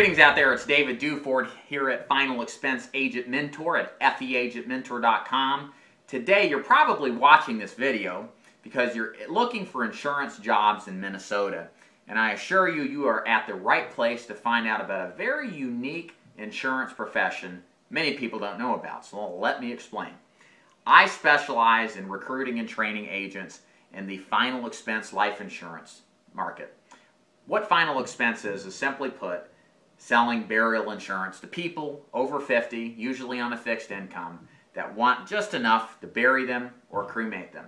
Greetings out there, it's David Duford here at Final Expense Agent Mentor at feagentmentor.com. Today you're probably watching this video because you're looking for insurance jobs in Minnesota. And I assure you, you are at the right place to find out about a very unique insurance profession many people don't know about. So let me explain. I specialize in recruiting and training agents in the final expense life insurance market. What final expense is simply put, selling burial insurance to people over 50, usually on a fixed income, that want just enough to bury them or cremate them.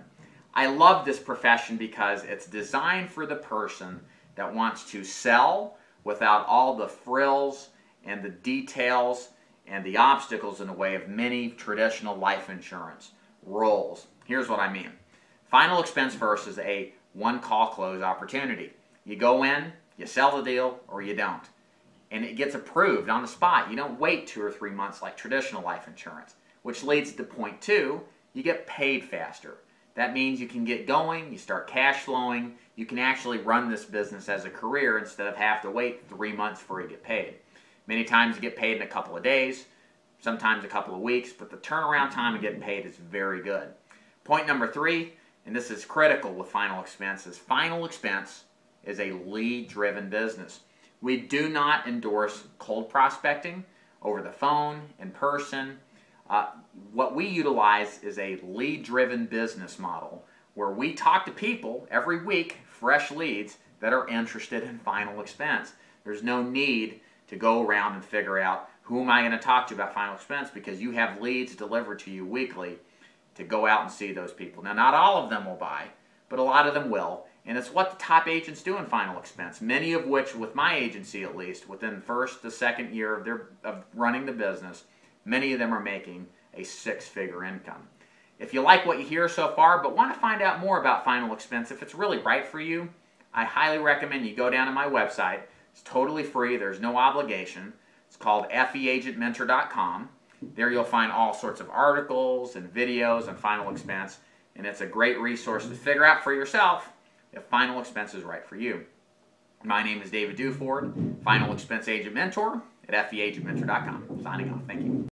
I love this profession because it's designed for the person that wants to sell without all the frills and the details and the obstacles in the way of many traditional life insurance roles. Here's what I mean. Final expense first is a one-call close opportunity. You go in, you sell the deal, or you don't. And it gets approved on the spot. You don't wait 2 or 3 months like traditional life insurance, which leads to point two, you get paid faster. That means you can get going, you start cash flowing, you can actually run this business as a career instead of have to wait 3 months for you to get paid. Many times you get paid in a couple of days, sometimes a couple of weeks, but the turnaround time of getting paid is very good. Point number three, and this is critical with final expense, is final expense is a lead-driven business. We do not endorse cold prospecting over the phone, in person. What we utilize is a lead-driven business model where we talk to people every week, fresh leads, that are interested in final expense. There's no need to go around and figure out who am I going to talk to about final expense, because you have leads delivered to you weekly to go out and see those people. Now, not all of them will buy, but a lot of them will, and it's what the top agents do in final expense, many of which, with my agency at least, within the first to second year of running the business, many of them are making a six-figure income. If you like what you hear so far but want to find out more about final expense, if it's really right for you, I highly recommend you go down to my website. It's totally free. There's no obligation. It's called feagentmentor.com. There you'll find all sorts of articles and videos on final expense, and it's a great resource to figure out for yourself if final expense is right for you. My name is David Duford, Final Expense Agent Mentor at feagentmentor.com. Signing off. Thank you.